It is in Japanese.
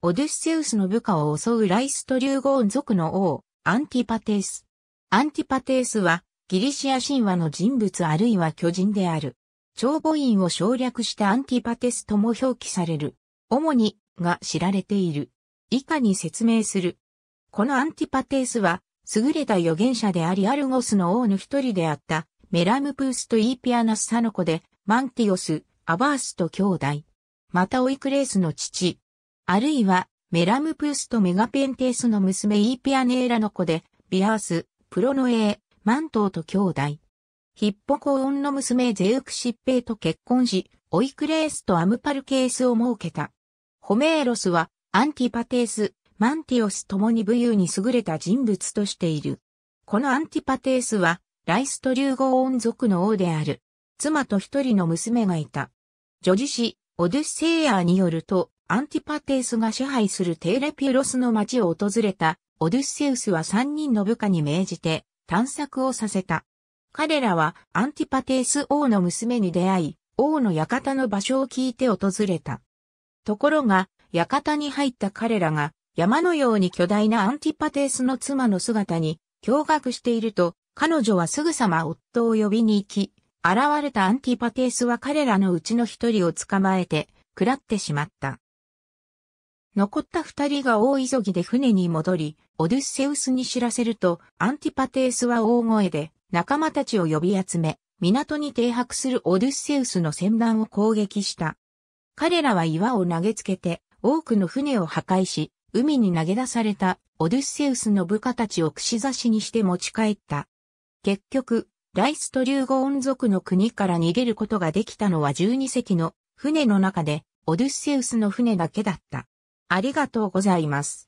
オデュッセウスの部下を襲うライストリューゴーン族の王、アンティパテース。アンティパテースは、ギリシア神話の人物あるいは巨人である。長母院を省略したアンティパテスとも表記される。主に、が知られている。以下に説明する。このアンティパテースは、優れた預言者でありアルゴスの王の一人であった、メラムプースとイーピアナスサの子で、マンティオス、アバースと兄弟。またオイクレースの父。あるいは、メラムプースとメガペンテースの娘イーピアネーラの子で、ビアース、プロノエー、マントーと兄弟。ヒッポコオンの娘ゼウクシッペーと結婚し、オイクレースとアムパルケースを設けた。ホメーロスは、アンティパテース、マンティオスともに武勇に優れた人物としている。このアンティパテースは、ライストリューゴーン族の王である。妻と一人の娘がいた。叙事詩、オデュッセイアによると、アンティパテースが支配するテーレピュロスの町を訪れた、オデュッセウスは三人の部下に命じて、探索をさせた。彼らは、アンティパテース王の娘に出会い、王の館の場所を聞いて訪れた。ところが、館に入った彼らが、山のように巨大なアンティパテースの妻の姿に驚愕していると、彼女はすぐさま夫を呼びに行き、現れたアンティパテースは彼らのうちの一人を捕まえて、食らってしまった。残った二人が大急ぎで船に戻り、オデュッセウスに知らせると、アンティパテースは大声で仲間たちを呼び集め、港に停泊するオデュッセウスの船団を攻撃した。彼らは岩を投げつけて、多くの船を破壊し、海に投げ出されたオデュッセウスの部下たちを串刺しにして持ち帰った。結局、ライストリューゴーン族の国から逃げることができたのは12隻の船の中でオデュッセウスの船だけだった。ありがとうございます。